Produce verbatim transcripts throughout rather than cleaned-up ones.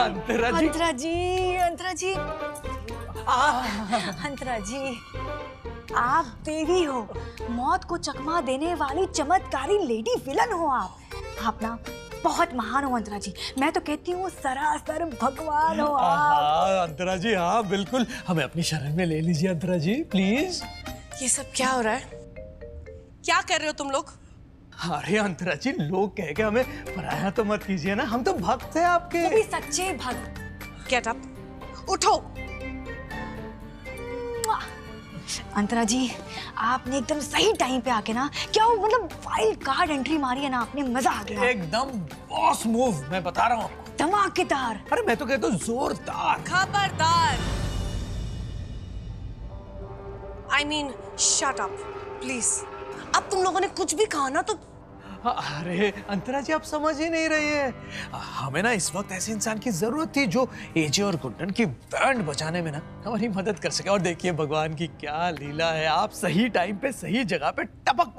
अंतरा जी, अंतरा जी, अंतरा जी, अंतरा जी, आप देवी हो, मौत को चकमा देने वाली चमत्कारी लेडी विलन हो आप। आप ना बहुत महान हो अंतरा जी, मैं तो कहती हूँ सरासर भगवान हो आप। अंतरा जी हाँ बिल्कुल, हमें अपनी शरण में ले लीजिए अंतरा जी प्लीज। ये सब क्या हो रहा है, क्या कर रहे हो तुम लोग? अरे अंतरा जी, लोग कह के हमें पराया तो मत कीजिए ना, हम तो भक्त हैं आपके। वो भी सच्चे भक्त। गेट अप, उठो। अंतरा जी, आपने एकदम सही टाइम पे आके ना क्या मतलब वाइल्ड कार्ड एंट्री मारी है ना आपने, मजा आ गया। एकदम बॉस मूव, मैं बता रहा हूँ आपको, धमाकेदार। अरे मैं तो कहता हूँ जोरदार, खबरदार। I mean shut up please, अब तुम लोगों ने कुछ भी कहा ना तो। अरे अंतरा जी, आप समझ ही नहीं रही है, हमें ना इस वक्त ऐसे इंसान की जरूरत थी जो एजे और गुड्डन की बैंड बजाने में ना हमारी मदद कर सके। और देखिए भगवान की क्या लीला है, आप सही टाइम पे सही जगह पे टपक,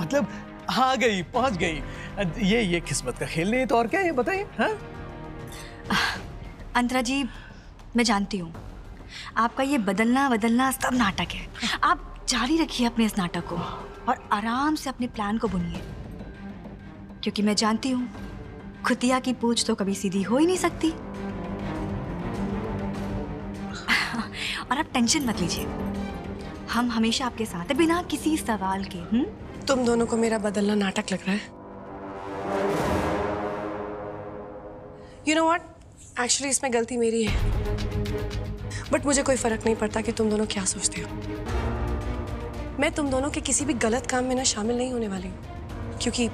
मतलब आ गई, पहुंच गई। ये ये किस्मत का खेल नहीं है तो और क्या, ये बताइए। हाँ अंतरा जी, मैं जानती हूँ आपका ये बदलना बदलना सब नाटक है। आप जारी रखिए अपने इस नाटक को और आराम से अपने प्लान को बुनिए, क्योंकि मैं जानती हूँ खुदिया की पूछ तो कभी सीधी हो ही नहीं सकती। और आप टेंशन मत लीजिए, हम हमेशा आपके साथ हैं बिना किसी सवाल के। हुँ? तुम दोनों को मेरा बदलना नाटक लग रहा है। यू नो व्हाट, एक्चुअली इसमें गलती मेरी है, बट मुझे कोई फर्क नहीं पड़ता कि तुम दोनों क्या सोचते हो। मैं तुम दोनों के किसी भी गलत काम में ना शामिल नहीं होने वाली हूँ, क्योंकि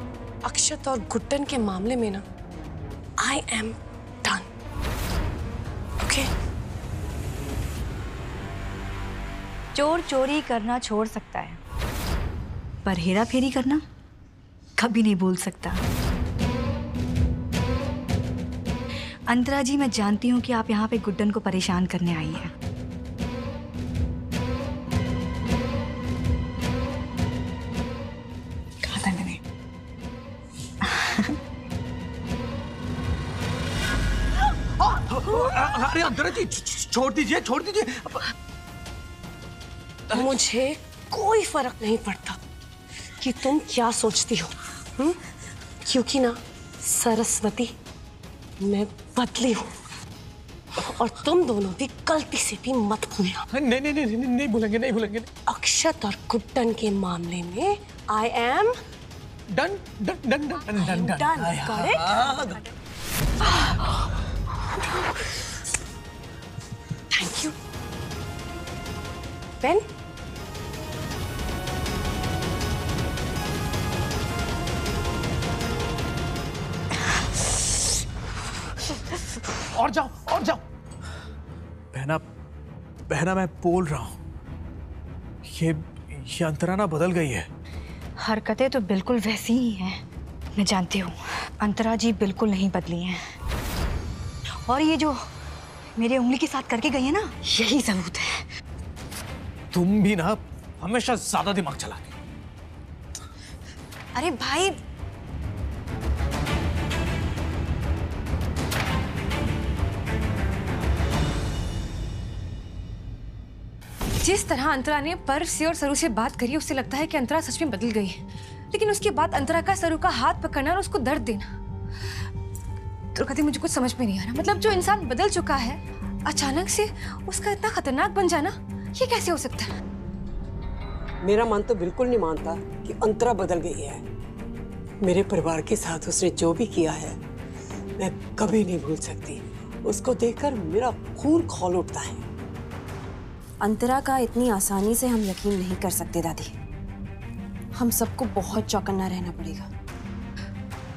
अक्षत और गुड्डन के मामले में ना आई एम डन। ओके, चोर चोरी करना छोड़ सकता है पर हेरा फेरी करना कभी नहीं भूल सकता। अंतरा जी, मैं जानती हूँ कि आप यहाँ पे गुड्डन को परेशान करने आई हैं, कहा था मैंने। अरे अंतरा जी, छोड़ दीजिए, छोड़ दीजिए। मुझे कोई फर्क नहीं पड़ता कि तुम क्या सोचती हो, हुँ? क्योंकि ना सरस्वती, मैं बदली हूँ और तुम दोनों भी गलती से भी मत भूलना। नहीं नहीं नहीं नहीं भूलेंगे, नहीं भूलेंगे। अक्षत और गुड्डन के मामले में I am done done done done done correct. Thank you pen. और जाओ और जाओ। बहना बहना, मैं बोल रहा हूँ, ये ये अंतरा ना बदल गई है, हरकतें तो बिल्कुल वैसी ही हैं। मैं जानती हूँ अंतरा जी बिल्कुल नहीं बदली हैं, और ये जो मेरे उंगली के साथ करके गई है ना, यही सबूत है। तुम भी ना हमेशा ज्यादा दिमाग चलाती। अरे भाई, जिस तरह अंतरा ने पर्व से और सरू से बात करी उससे लगता है कि अंतरा सच में बदल गई है, लेकिन उसके बाद अंतरा का सरू का हाथ पकड़ना और उसको दर्द देना, तो कभी मुझे कुछ समझ में नहीं आ रहा। मतलब जो इंसान बदल चुका है अचानक से उसका इतना खतरनाक बन जाना, ये कैसे हो सकता है? मेरा मन तो बिल्कुल नहीं मानता कि अंतरा बदल गई है। मेरे परिवार के साथ उसने जो भी किया है मैं कभी नहीं भूल सकती, उसको देखकर मेरा खून खौल उठता है। अंतरा का इतनी आसानी से हम यकीन नहीं कर सकते दादी, हम सबको बहुत चौकन्ना रहना पड़ेगा।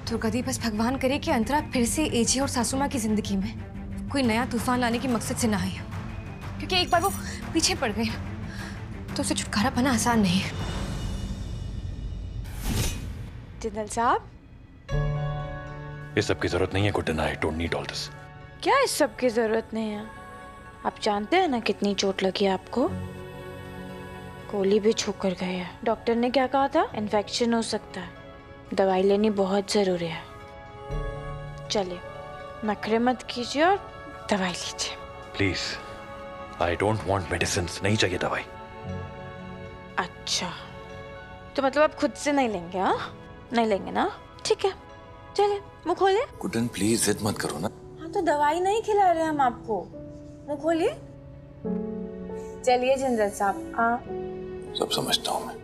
तो दादी बस भगवान करे कि अंतरा फिर से एजे और सासू माँ की जिंदगी में कोई नया तूफान लाने के मकसद से ना आए, क्योंकि एक बार वो पीछे पड़ गए तो उसे छुटकारा पाना आसान नहीं है। जिंदल साहब, ये सब की जरूरत नहीं है Guddan, I don't need all this. क्या इस सब की जरूरत नहीं है? आप जानते हैं ना कितनी चोट लगी है आपको, गोली भी छू कर गई है। डॉक्टर ने क्या कहा था? इन्फेक्शन हो सकता है, दवाई लेनी बहुत जरूरी है। चलिए, नखरे मत कीजिए और दवाई लीजिए। Please, I don't want medicine, नहीं चाहिए दवाई। अच्छा, तो मतलब आप खुद से नहीं लेंगे? हाँ, नहीं लेंगे ना? ठीक है, चलिए मुँह खोले। गुड्डन प्लीज जिद मत करो ना। हाँ तो दवाई नहीं खिला रहे हम आपको, मुँह खोलिए। चलिए जिंदल साहब। हाँ सब समझता हूँ मैं।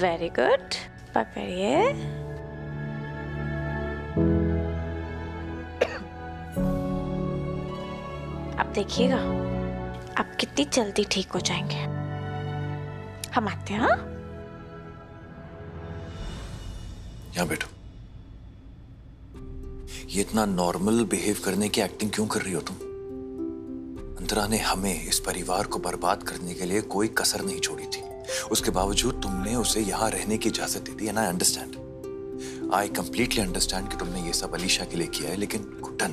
वेरी गुड, पकड़िए। आप देखिएगा आप कितनी जल्दी ठीक हो जाएंगे। हम आते हैं। यहाँ बैठो। ये इतना नॉर्मल बिहेव करने की एक्टिंग क्यों कर रही हो तुम? अंतरा ने हमें, इस परिवार को बर्बाद करने के लिए कोई कसर नहीं छोड़ी थी। उसके बावजूद तुमने उसे यहाँ रहने की इजाजत दी थी। And I understand, I completely understand कि तुमने ये सब अलीशा के लिए किया है। लेकिन Guddan,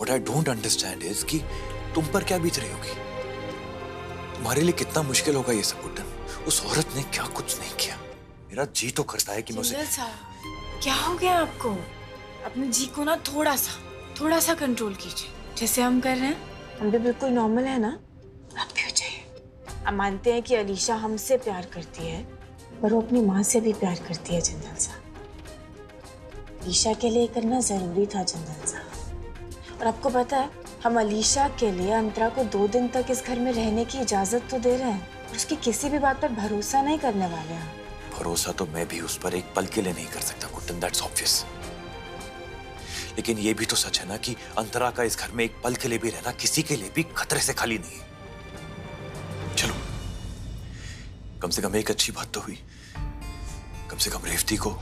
what I don't understand is कि तुम पर क्या बीत रही होगी, तुम्हारे लिए कितना मुश्किल होगा ये सब। गुड्डन, उस औरत ने क्या कुछ नहीं किया। मेरा जी तो करता है कि मुझे, क्या हो गया आपको? अपने जी को ना थोड़ा सा थोड़ा सा कंट्रोल कीजिए, जैसे हम कर रहे हैं। हम भी बिल्कुल नॉर्मल है ना, आप भी हो जाइए। हम मानते हैं कि अलीशा हमसे प्यार करती है, पर वो अपनी माँ से भी प्यार करती है जिंदल साहब। अलीशा के लिए करना जरूरी था जिंदल साहब। और आपको पता है, हम अलीशा के लिए अंतरा को दो दिन तक इस घर में रहने की इजाजत तो दे रहे हैं, उसकी किसी भी बात पर भरोसा नहीं करने वाले हैं। भरोसा तो मैं भी उस पर एक पल के लिए नहीं कर सकता गुड्डन, दैट्स ऑब्वियस। लेकिन ये भी तो सच है ना कि अंतरा का इस घर में एक पल के लिए भी रहना किसी के लिए भी खतरे से खाली नहीं है। चलो, कम से कम एक अच्छी बात तो हुई। कम से कम रेवती को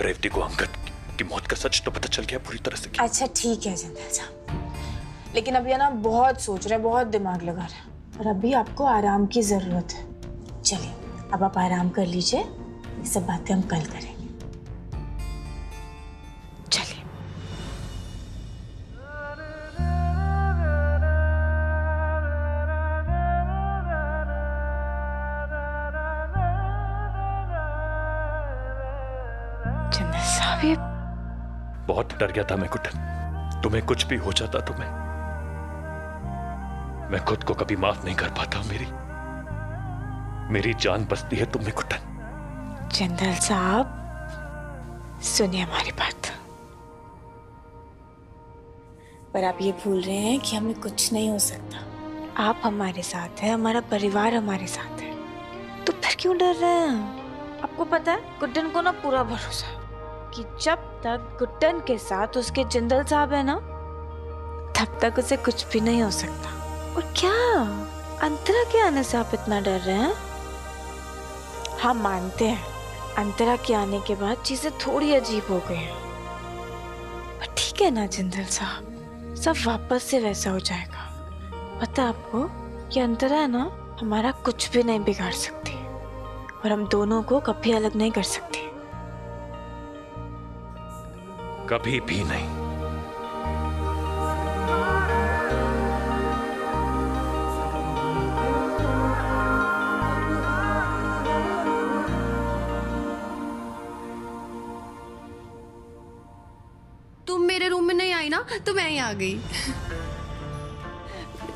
रेवती को अंगद की मौत का सच तो पता चल गया पूरी तरह से। अच्छा ठीक है जिंदल साहब, लेकिन अभी ना बहुत सोच रहे हैं, बहुत दिमाग लगा रहे हैं, और अभी आपको आराम की जरूरत है। चलिए अब आप आराम कर लीजिए, ये सब बातें हम कल करेंगे। बहुत डर गया था मैं गुड्डन, तुम्हें कुछ भी हो जाता तो मैं मैं खुद को कभी माफ नहीं कर पाता। मेरी मेरी जान बसती है तुम्हें गुड्डन। जिंदल साहब सुनिए हमारी बात। पर आप ये भूल रहे हैं कि हमें कुछ नहीं हो सकता। आप हमारे साथ हैं, हमारा परिवार हमारे साथ है, तो फिर क्यों डर रहे हैं? आपको पता है गुड्डन को ना पूरा भरोसा कि जब तक गुड्डन के साथ उसके जिंदल साहब है ना, तब तक उसे कुछ भी नहीं हो सकता। और क्या अंतरा के आने से आप इतना डर रहे हैं? हम मानते हैं अंतरा के आने के बाद चीजें थोड़ी अजीब हो गई हैं, पर ठीक है ना जिंदल साहब, सब वापस से वैसा हो जाएगा। पता आपको कि अंतरा है ना, हमारा कुछ भी नहीं बिगाड़ सकती, और हम दोनों को कभी अलग नहीं कर सकती, कभी भी नहीं। तुम मेरे रूम में नहीं आई ना, तो मैं ही आ गई।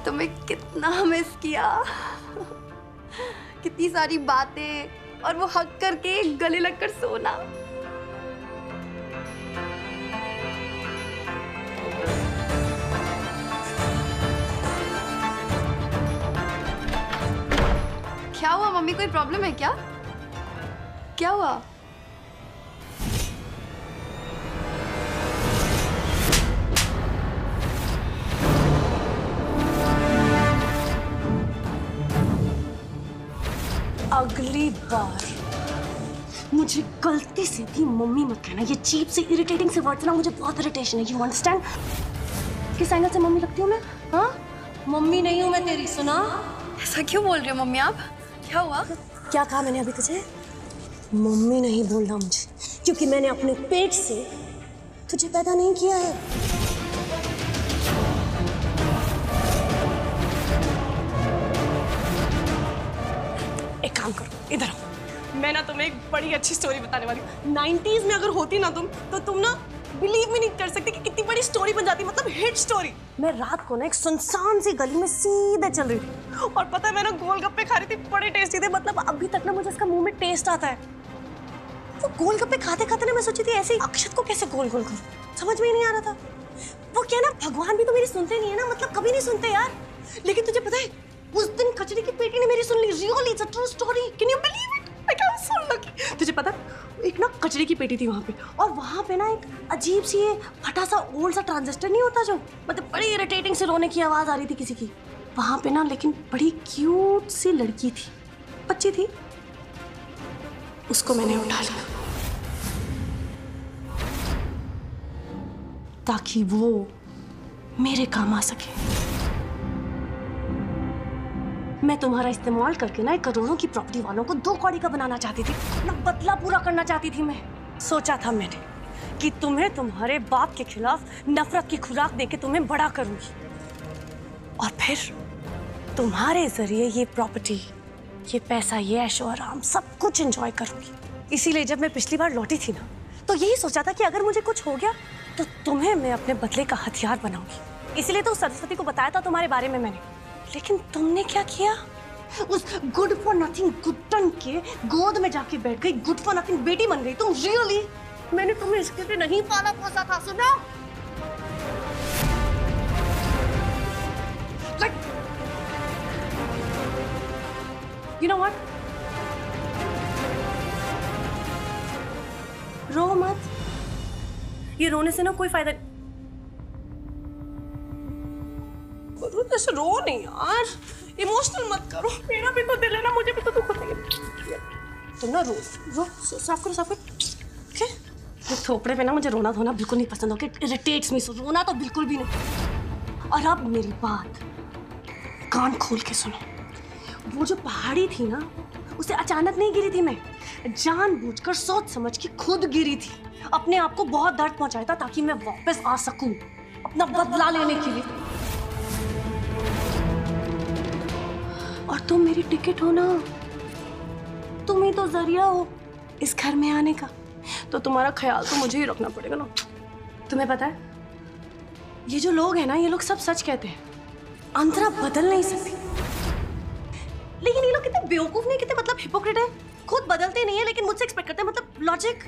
तुम्हें कितना मिस किया, कितनी सारी बातें, और वो हक करके गले लगकर सोना। क्या हुआ मम्मी, कोई प्रॉब्लम है क्या? क्या हुआ? अगली बार मुझे गलती से भी मम्मी मत कहना। ये चीप से इरिटेटिंग से वर्ड्स ना, मुझे बहुत इरिटेशन है। यू अंडरस्टैंड किस एंगल से मम्मी लगती हूँ मैं? हाँ, मम्मी नहीं हूँ मैं तेरी, सुना? ऐसा क्यों बोल रही हो मम्मी आप? क्या हुआ? क्या कहा मैंने अभी तुझे? मम्मी नहीं बोलना मुझे, क्योंकि मैंने अपने पेट से तुझे पैदा नहीं किया है। एक काम करो, इधर आओ। मैं ना तुम्हें तुम्हें एक बड़ी अच्छी स्टोरी बताने वाली हूँ। नाइन्टीज में अगर होती ना तुम तो तुम ना बिलीव भी नहीं कर सकते कि कितनी बड़ी स्टोरी बन जाती, मतलब हिट स्टोरी। मैं रात को ना एक सुनसान सी गली में सीधे चल रही थी और पता है मैं ना गोलगप्पे खा रही थी, बड़े टेस्टी थे, मतलब अभी तक ना मुझे इसका मुंह में टेस्ट आता है। वो गोलगप्पे खाते खाते ना मैं सोची थी ऐसे ही अक्षत को कैसे गोल गोल करूं, समझ में ही नहीं आ रहा था। वो क्या ना भगवान भी तो मेरी सुनते नहीं है ना, मतलब कभी नहीं सुनते यार। लेकिन तुझे पता है उस दिन कचरी की पेटी ने मेरी सुन ली, really it's a true story, can you believe it. मैं क्या सुन लगी, तुझे पता एक ना कचरी की पेटी थी वहाँ पे और वहाँ पे ना एक अजीब सी फटा सा ओल्ड सा ट्रांजिस्टर नहीं होता जो मतलब बड़ी इरिटेटिंग से रोने की आवाज़ आ रही थी किसी की वहाँ पे ना। लेकिन बड़ी क्यूट सी लड़की थी, बच्ची थी, उसको मैंने उठा लिया ताकि वो मेरे काम आ सके। मैं तुम्हारा इस्तेमाल करके ना करोड़ों की प्रॉपर्टी वालों को दो कौड़ी का बनाना चाहती थी, ना बदला पूरा करना चाहती थी। मैं सोचा था मैंने कि तुम्हें तुम्हारे बाप के खिलाफ नफरत की खुराक देके तुम्हें बड़ा करूंगी और फिर तुम्हारे जरिए ये प्रॉपर्टी, ये पैसा, ये ऐशो आराम सब कुछ एंजॉय करूंगी। इसीलिए जब मैं पिछली बार लौटी थी ना तो यही सोचा था कि अगर मुझे कुछ हो गया तो तुम्हें मैं अपने बदले का हथियार बनाऊंगी। इसीलिए तो सरस्वती को बताया था तुम्हारे बारे में मैंने। लेकिन तुमने क्या किया, उस गुड फॉर नथिंग गुड्डन के गोद में जाके बैठ गई, गुड फॉर नथिंग बेटी बन गई तुम। रियली मैंने तुम्हें इसके लिए नहीं पाला पोसा था, सुना? लाइक यू नो व्हाट, रो मत, ये रोने से ना कोई फायदा। रो नहीं यार, इमोशनल मत करो, मेरा भी तो दिल है ना, मुझे भी तो दुख होता है। तुम ना रो, रो साफ करो, साफ करो, ठीक है? थोपड़े पे ना मुझे रोना धोना बिल्कुल नहीं पसंद, ओके? इरिटेट्स मी, सो रोना तो बिल्कुल भी नहीं। और अब मेरी बात कान खोल के सुनो, वो जो पहाड़ी थी ना उसे अचानक नहीं गिरी थी मैं, जानबूझकर सोच समझ के खुद गिरी थी। अपने आप को बहुत दर्द पहुंचाया था ताकि मैं वापस आ सकूं अपना बदला लेने के लिए। और तुम मेरी टिकट हो ना, तुम ही तो जरिया हो इस घर में आने का, तो तुम्हारा ख्याल तो मुझे ही रखना पड़ेगा ना। तुम्हें पता है ये जो लोग हैं ना, ये लोग सब सच कहते हैं, अंतरा बदल नहीं सकती। लेकिन ये लोग कितने बेवकूफ नहीं, कितने मतलब हिपोक्रेट है, खुद बदलते नहीं है लेकिन मुझसे एक्सपेक्ट करते हैं, मतलब लॉजिक।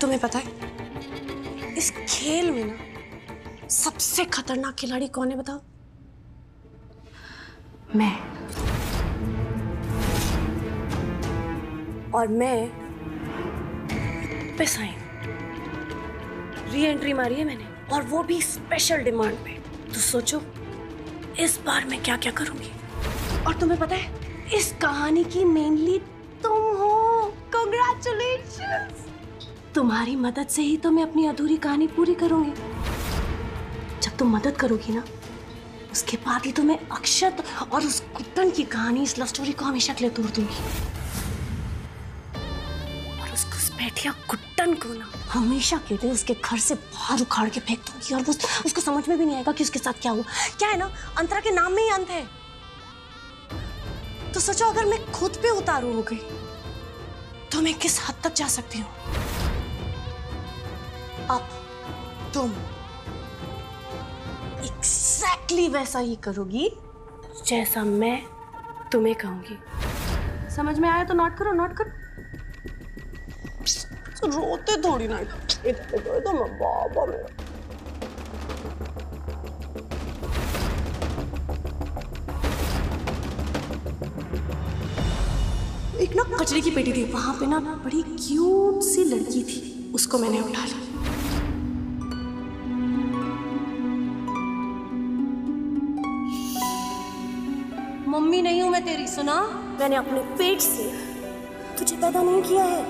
तुम्हें पता है इस खेल में ना सबसे खतरनाक खिलाड़ी कौन है, बताओ? मैं। और मैं पैसा री एंट्री मारी है मैंने, और वो भी स्पेशल डिमांड पे। तो सोचो इस बार मैं क्या क्या करूंगी। और तुम्हें पता है इस कहानी की मेनली तुम हो, कांग्रेचुलेशंस। तुम्हारी मदद से ही तो मैं अपनी अधूरी कहानी पूरी करूंगी। जब तुम मदद करोगी ना उसके बाद ही तो मैं अक्षत और उस गुड्डन की कहानी, इस लव स्टोरी को हमेशा के लिए तोड़ दूंगी। और उसको बैठिया गुड्डन को ना हमेशा के लिए उसके घर से बाहर उखाड़ के फेंक दूंगी और बस उसको समझ में भी नहीं आएगा कि उसके साथ क्या हुआ। क्या है ना, अंतरा के नाम में ही अंत है। तो सोचो अगर मैं खुद पे उतारू हो गई तो मैं किस हद तक जा सकती हूँ। अब तुम एक्सैक्टली वैसा ही करोगी जैसा मैं तुम्हें कहूंगी। समझ में आया तो नोट करो, नोट करो। रोते थोड़ी ना, इतने तो मैं बाबा मेरा। एक ना कचरे की पेटी थी वहां पे ना बड़ी क्यूट सी लड़की थी, उसको मैंने उठा लिया नहीं हूं मैं तेरी, सुना? मैंने अपने पेट से तुझे पैदा नहीं किया है।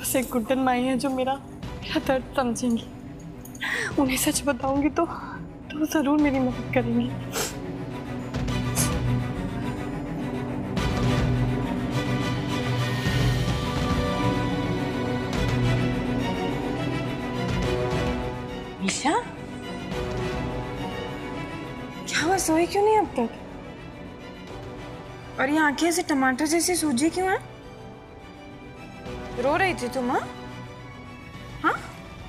उसे गुड्डन माई है जो मेरा मेरा दर्द समझेंगी, उन्हें सच बताऊंगी तो वो जरूर मेरी मदद करेंगी। क्या क्या हुआ? सोई क्यों नहीं अब तक? और ये आंखें ऐसे टमाटर जैसी सूजी क्यों है? रो रही थी तुम? हाँ हाँ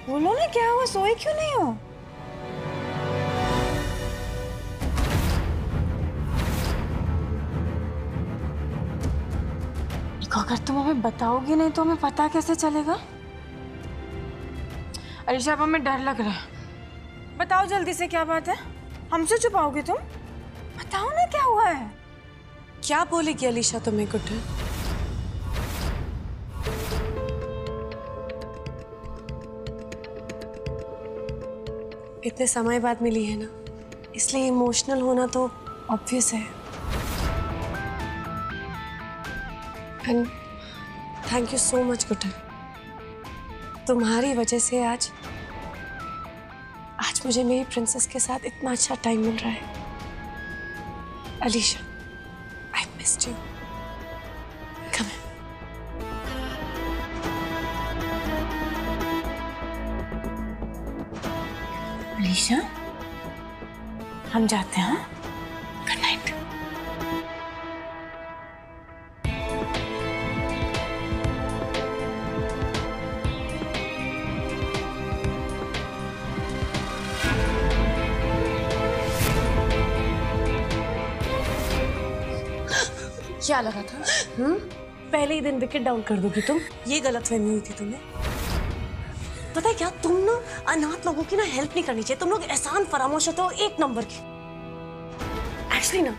बोलो ना क्या हुआ, सोई क्यों नहीं हो? अगर तुम हमें बताओगी नहीं तो हमें पता कैसे चलेगा? अलीशा अब हमें डर लग रहा है, बताओ जल्दी से क्या बात है। हमसे छुपाओगे तुम? बताओ ना क्या हुआ है। क्या बोलेगी अलीशा तुम्हें? कुछ इतने समय बाद मिली है ना, इसलिए इमोशनल होना तो ऑब्वियस है। And thank you so much Guddan, तुम्हारी वजह से आज आज मुझे मेरी प्रिंसेस के साथ इतना अच्छा टाइम मिल रहा है। Alisha, I missed you. Come in. Alisha, हम जाते हैं। Good night. क्या लगा था हुँ? पहले ही दिन विकेट डाउन कर दोगी तुम? ये गलतफहमी हुई थी तुम्हें। पता है क्या, तुम ना अनाथ लोगों की ना हेल्प नहीं करनी चाहिए। तुम लोग एहसान फरामोश होते हो एक नंबर की। एक्चुअली ना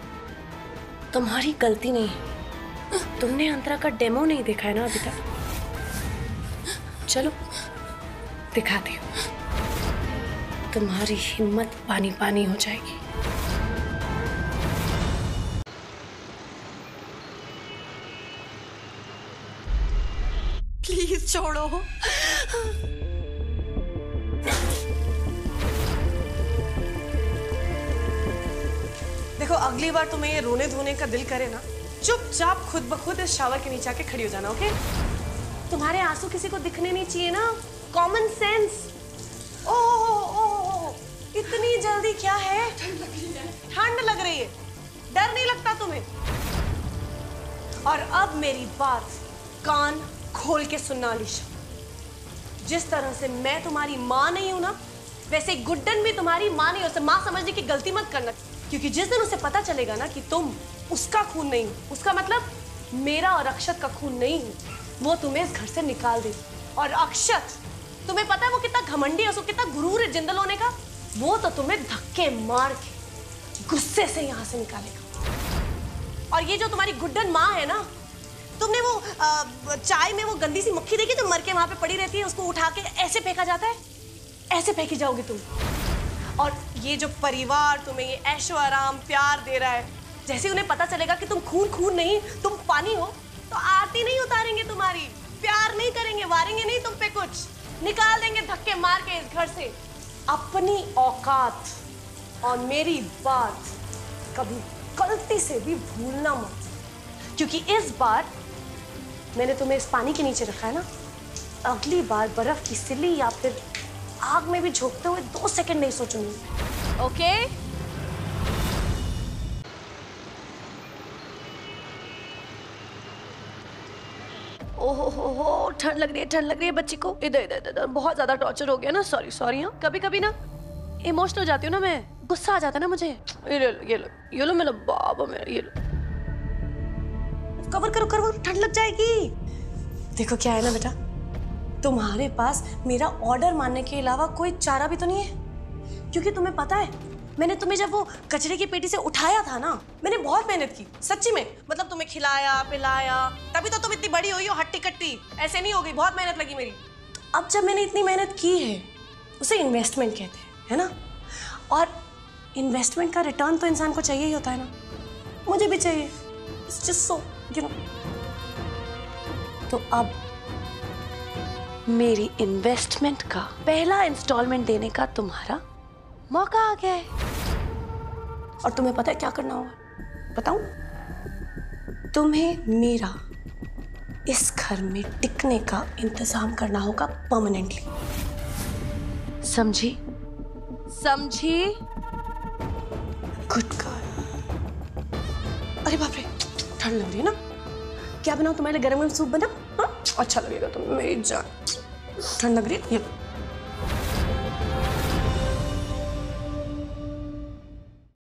तुम्हारी गलती नहीं है, तुमने अंतरा का डेमो नहीं देखा है ना अभी तक। चलो दिखाती हूँ, तुम्हारी हिम्मत पानी पानी हो जाएगी। प्लीज छोड़ो। देखो अगली बार तुम्हें ये रोने धोने का दिल करे ना, चुपचाप खुद ब खुद इस शावर के नीचे आके खड़ी हो जाना। ओके, तुम्हारे आंसू किसी को दिखने नहीं चाहिए ना। Common sense. ओ, ओ, ओ, ओ इतनी जल्दी क्या है? ठंड लग रही है। ठंड लग रही है, डर नहीं लगता तुम्हें? और अब मेरी बात कान खोल के सुनना अलीशा, जिस तरह से मैं तुम्हारी माँ नहीं हूं ना, वैसे गुड्डन भी तुम्हारी माँ नहीं हो। उसे माँ समझने की गलती मत करना, क्योंकि जिस दिन उसे पता चलेगा ना कि तुम उसका खून नहीं हो, उसका मतलब मेरा और अक्षत का खून नहीं हो, वो तुम्हें इस घर से निकाल देगी। और अक्षत, तुम्हें पता है वो कितना घमंडी है, उसको कितना गुरूर है जिंदल होने का। वो तो तुम्हें धक्के मार के गुस्से से यहाँ से निकालेगा। और ये जो तुम्हारी गुड्डन माँ है ना, तुमने वो आ, चाय में वो गंदी सी मक्खी देखी जो मर के वहां पे पड़ी रहती है, उसको उठा के ऐसे फेंका जाता है, ऐसे फेंकी जाओगी तुम। और ये जो परिवार तुम्हें ये ऐशो आराम प्यार दे रहा है, जैसे उन्हें पता चलेगा कि तुम खून खून नहीं तुम पानी हो, तो आरती नहीं उतारेंगे तुम्हारी, प्यार नहीं करेंगे, वारेंगे नहीं तुम पे, कुछ निकाल देंगे धक्के मार के इस घर से। अपनी औकात और मेरी बात कभी गलती से भी भूलना मत, क्योंकि इस बार मैंने तुम्हें इस पानी के नीचे रखा है ना, अगली बार बर्फ की सिल्ली या फिर आग में भी झोंकते हुए दो सेकंड नहीं सोचूंगी। ओके, ओहो हो हो ठंड लग रही है, ठंड लग रही है बच्ची को। इधर इधर इधर बहुत ज्यादा टॉर्चर हो गया ना। सॉरी सॉरी हाँ, कभी कभी ना इमोशनल हो जाती हूँ ना मैं, गुस्सा आ जाता है ना मुझे। ये लो ये लो ये लो मेरा बाबा मेरा, ये लो कवर करो करो, ठंड लग जाएगी। देखो क्या है ना बेटा, तुम्हारे पास मेरा ऑर्डर मानने के अलावा कोई चारा भी तो नहीं है, क्योंकि तुम्हें पता है मैंने तुम्हें जब वो कचरे की पेटी से उठाया था ना, मैंने बहुत मेहनत की सच्ची में। मतलब तुम्हें खिलाया पिलाया, तभी तो तुम इतनी बड़ी हुई हो, हट्टी कट्टी ऐसे नहीं हो गई, बहुत मेहनत लगी मेरी। तो अब जब मैंने इतनी मेहनत की है, उसे इन्वेस्टमेंट कहते हैं, है ना, और इन्वेस्टमेंट का रिटर्न तो इंसान को चाहिए ही होता है ना, मुझे भी चाहिए। You know. तो अब मेरी इन्वेस्टमेंट का पहला इंस्टॉलमेंट देने का तुम्हारा मौका आ गया है। और तुम्हें पता है क्या करना होगा, बताऊं? तुम्हें मेरा इस घर में टिकने का इंतजाम करना होगा परमानेंटली, समझी? समझी? Good girl. अरे बाप रे, ठंड लग रही है ना? क्या बनाऊं तुम्हारे लिए? गरम गरम सूप बनाऊं? अच्छा लगेगा तुम्हें मेरी जान। ठंड लग रही है?